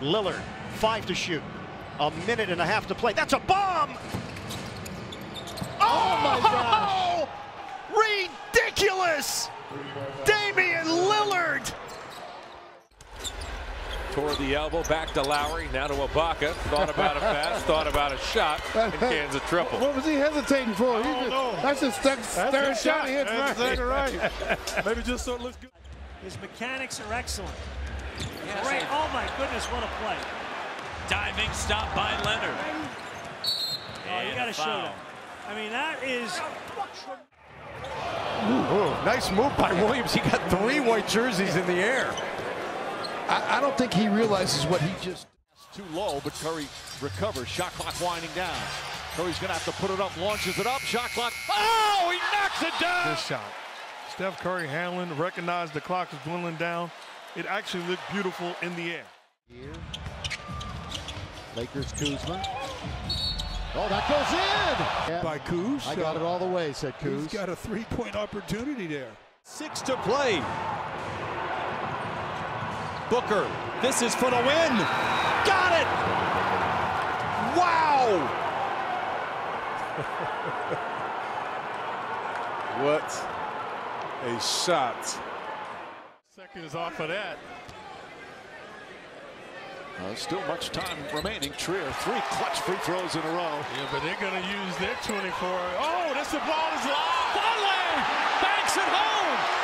Lillard, 5 to shoot. A minute and a half to play. That's a bomb! Oh my gosh! Ridiculous! Damian Lillard! Toward the elbow, back to Lowry, now to Ibaka. Thought about a pass, thought about a shot, and cans a triple. What was he hesitating for? That's his third shot. He hits right. Maybe just so it looks good. His mechanics are excellent. Yes, great. Oh my goodness, what a play. Diving stop by Leonard. Oh, you got to show that. I mean, that is... Ooh, nice move by Williams. He got 3 white jerseys in the air. I don't think he realizes what he just... Too low, but Curry recovers. Shot clock winding down. Curry's going to have to put it up, launches it up. Shot clock. Oh, he knocks it down! Good shot. Steph Curry handling, recognized the clock is dwindling down. It actually looked beautiful in the air. Here. Lakers, Kuzma. Oh, that goes in! Yeah. By Kuz. I got it all the way, said Kuz. He's got a three-point opportunity there. 6 to play. Booker, this is for the win. Got it! Wow! What a shot. Second is off of that. Still much time remaining. Trier, 3 clutch free throws in a row. Yeah, but they're going to use their 24. Oh, the ball is live. Finley backs it home.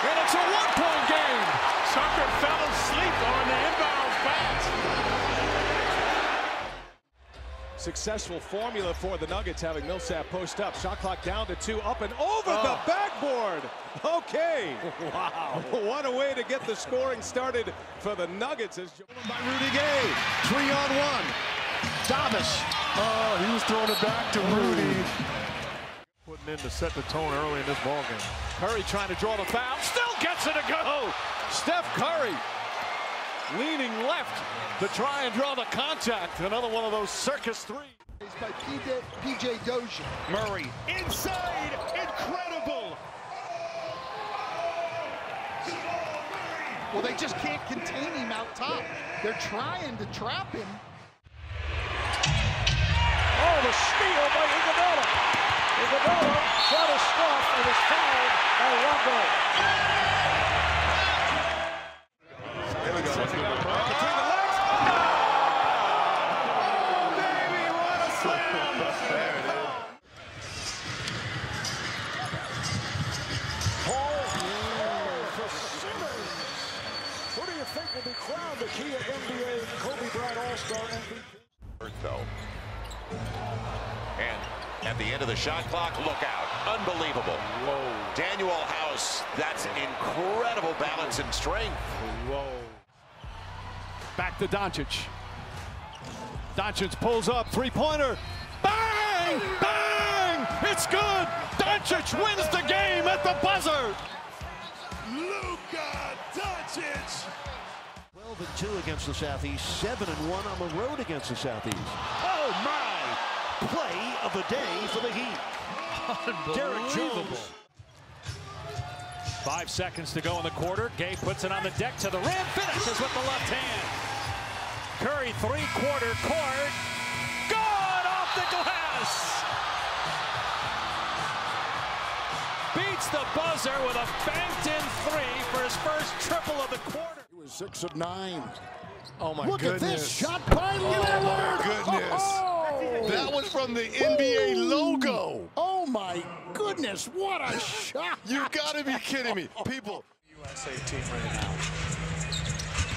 And it's a one-point game. Tucker fell asleep on the inbound pass. Successful formula for the Nuggets, having Millsap post up. Shot clock down to 2, up and over the backboard. Okay. Wow. What a way to get the scoring started for the Nuggets. Is by Rudy Gay. 3-on-1. Davis. Oh, he was throwing it back to Rudy. Putting in to set the tone early in this ballgame. Curry trying to draw the foul. Still gets it to go. Steph Curry leaning left to try and draw the contact. Another one of those circus threes. By P.J. Dozier. Murray inside. Incredible. Well, they just can't contain him out top. They're trying to trap him. Oh, the steal by Iguodala. Iguodala shot a stop and is fouled by Rondo. Here we go. Between the legs. Oh, baby, what a slam. There it is. Think will be crowned the Kia NBA Kobe Bryant All-Star MVP. Though, and at the end of the shot clock, look out! Unbelievable. Whoa. Daniel House, that's incredible balance and strength. Whoa. Back to Doncic. Doncic pulls up, three-pointer. Bang! Bang! It's good. Doncic wins the game at the buzzer. Luka Doncic. 12-2 against the Southeast, 7-1 on the road against the Southeast. Oh my! Play of the day for the Heat. Derrick Jones. 5 seconds to go in the quarter. Gay puts it on the deck to the rim, finishes with the left hand. Curry three-quarter court. Gone off the glass. Beats the buzzer with a banked-in 3 for his first triple of the quarter. He was 6 of 9. Oh my goodness! Look at this shot by Leonard! Oh my goodness! Oh. That was from the NBA logo. Oh my goodness! What a shot! You gotta be kidding me, people! USA team right now.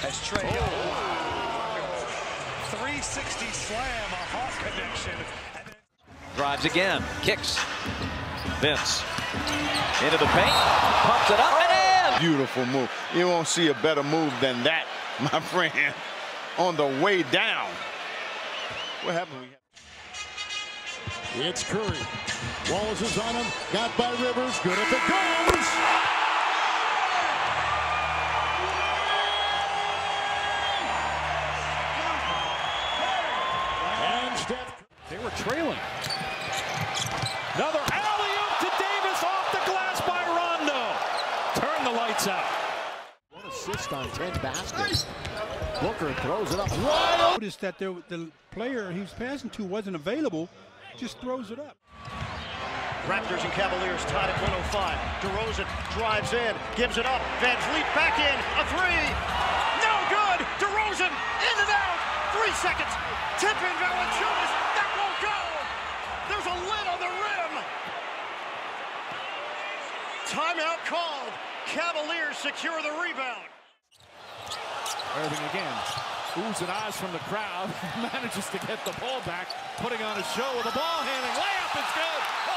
That's Trey. Oh. Wow. 360 slam, a hot connection. Drives again, kicks. Vince into the paint, pumps it up and in. Beautiful move. You won't see a better move than that, my friend. On the way down. What happened? It's Curry. Wallace is on him. Got by Rivers. Good if it goes. And Steph. They were trailing. Another alley-oop to Davis, off the glass by Rondo. Turn the lights out. 1 assist on 10 baskets. Booker throws it up wide. Notice that the player he was passing to wasn't available, just throws it up. Raptors and Cavaliers tied at 105. DeRozan drives in, gives it up. Van Vliet back in, a three. No good. DeRozan in and out. 3 seconds. Tip in Valentiunas. That won't go. There's a lid on the rim. Timeout called. Cavaliers secure the rebound. Irving again. Oohs and ahs from the crowd. Manages to get the ball back. Putting on a show with a ball handling. Layup is good. Oh,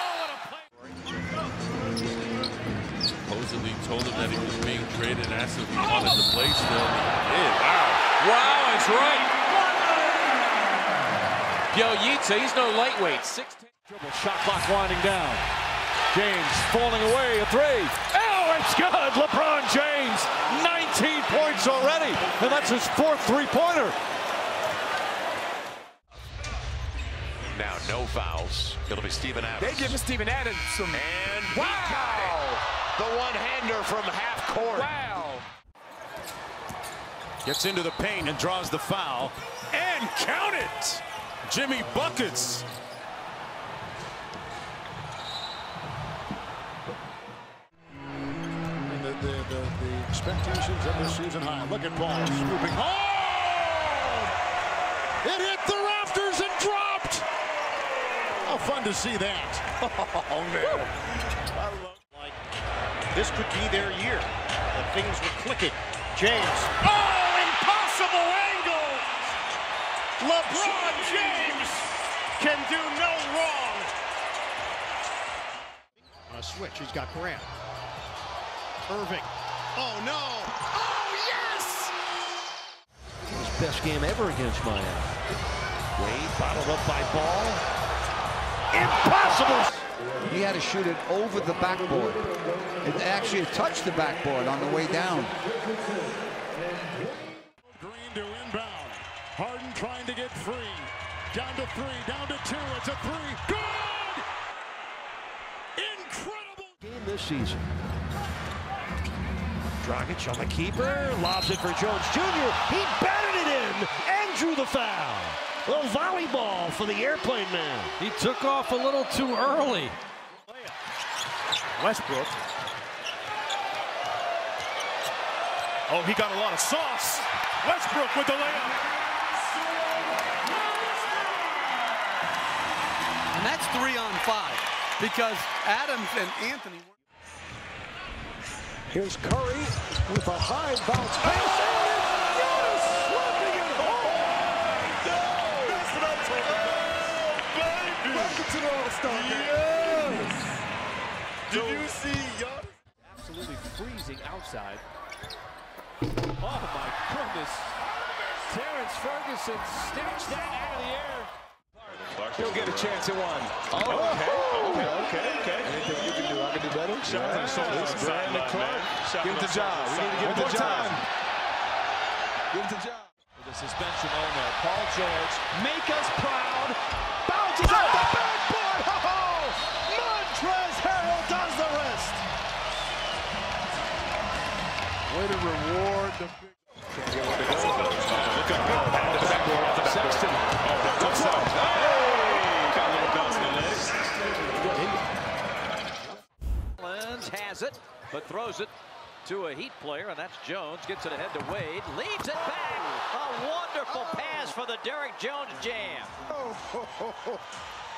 what a play. Supposedly told him that he was being traded and asked if he wanted to play still. Hey, wow. Wow, it's right. Yo, Yitza, he's no lightweight. 16 dribble, shot clock winding down. James falling away, a three. Oh, it's good. LeBron James, 19 points already, and that's his fourth three-pointer. Now, no fouls. It'll be Steven Adams. They give him Steven Adams some. And wow! The one-hander from half court. Wow! Gets into the paint and draws the foul. And count it! Jimmy Buckets. The expectations of the season high. Look at Wallace scooping. Oh! It hit the rafters and dropped. How fun to see that. Oh, man. I love like this could be their year. And things were clicking. James. Oh, impossible angle. LeBron James can do no wrong. On a switch, he's got Grant. Irving. Oh, no. Oh, yes! His best game ever against Miami. Wade bottled up by Ball. Impossible! He had to shoot it over the backboard. It actually touched the backboard on the way down. Green to inbound. Harden trying to get free. Down to three. Down to two. It's a three. Good! Incredible! Game this season. Dragic on the keeper, lobs it for Jones Jr. He batted it in and drew the foul. A little volleyball for the airplane man. He took off a little too early. Westbrook. Oh, he got a lot of sauce. Westbrook with the layup. And that's 3-on-5 because Adams and Anthony. Here's Curry with a high bounce pass. Yes! Slapping it home! No! That's what I'm talking about. Baby! Welcome to the All-Star game. Yes! Did you see Giannis? Absolutely freezing outside. Oh, my goodness. Terrence Ferguson snatched that out of the air. He'll get a chance at one. Oh, okay. Anything you can do, I can do better. Shots on shoulders. Give it to John. We need to give it to John. Give it to John. With a suspension on there. Paul George, make us proud. Bounces off the backboard. Oh, Montrezl Harrell does the rest. Way to reward the big. Look at Bill. Off the backboard. Sexton. Oh, has it, but throws it to a Heat player, and that's Jones. Gets it ahead to Wade, leads it back. A wonderful pass for the Derrick Jones jam. Oh.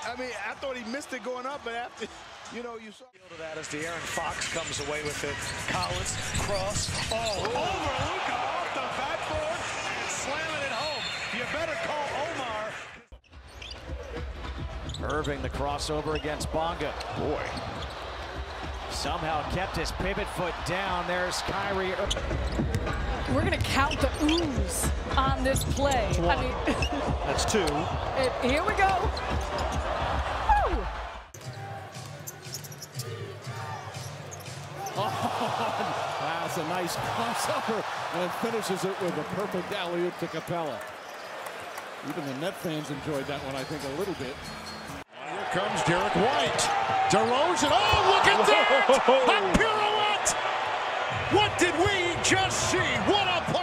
I mean, I thought he missed it going up, but after, you know, you saw that as De'Aaron Fox comes away with it. Collins, cross, all over Luka off the backboard, slamming it home. You better call Omar. Irving, the crossover against Bonga. Boy. Somehow kept his pivot foot down. There's Kyrie. We're going to count the oohs on this play. I mean, that's two. Here we go. Woo! Oh, that's a nice crossover and finishes it with a perfect alley-oop to Capella. Even the Net fans enjoyed that one, I think, a little bit. Here comes Derek White. DeRozan. Oh, look at that! A pirouette! What did we just see? What a play!